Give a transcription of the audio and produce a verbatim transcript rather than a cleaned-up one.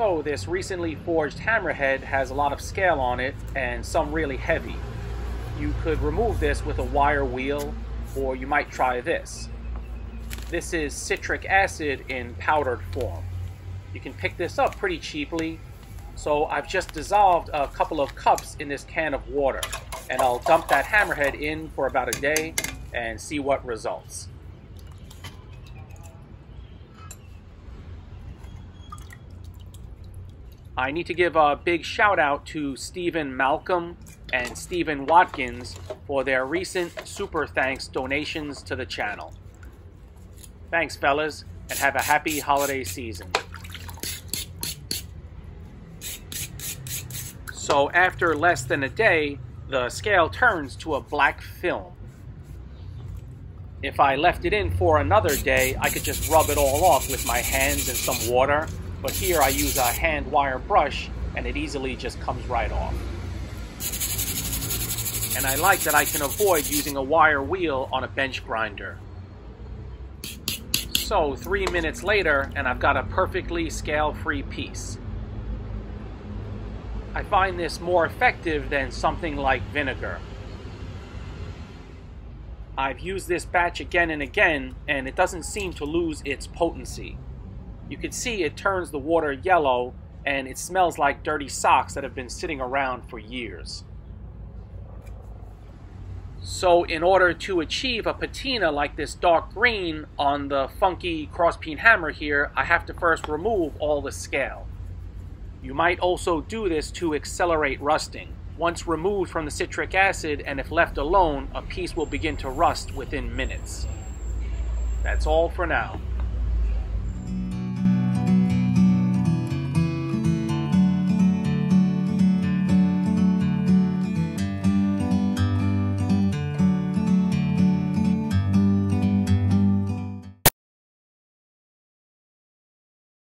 So this recently forged hammerhead has a lot of scale on it and some really heavy. You could remove this with a wire wheel, or you might try this. This is citric acid in powdered form. You can pick this up pretty cheaply. So I've just dissolved a couple of cups in this can of water, and I'll dump that hammerhead in for about a day and see what results. I need to give a big shout out to Stephen Malcolm and Stephen Watkins for their recent Super Thanks donations to the channel. Thanks, fellas, and have a happy holiday season. So after less than a day, the scale turns to a black film. If I left it in for another day, I could just rub it all off with my hands and some water, but here I use a hand wire brush and it easily just comes right off. And I like that I can avoid using a wire wheel on a bench grinder. So three minutes later, and I've got a perfectly scale-free piece. I find this more effective than something like vinegar. I've used this batch again and again, and it doesn't seem to lose its potency. You can see it turns the water yellow, and it smells like dirty socks that have been sitting around for years. So in order to achieve a patina like this dark green on the funky crosspeen hammer here, I have to first remove all the scale. You might also do this to accelerate rusting. Once removed from the citric acid, and if left alone, a piece will begin to rust within minutes. That's all for now.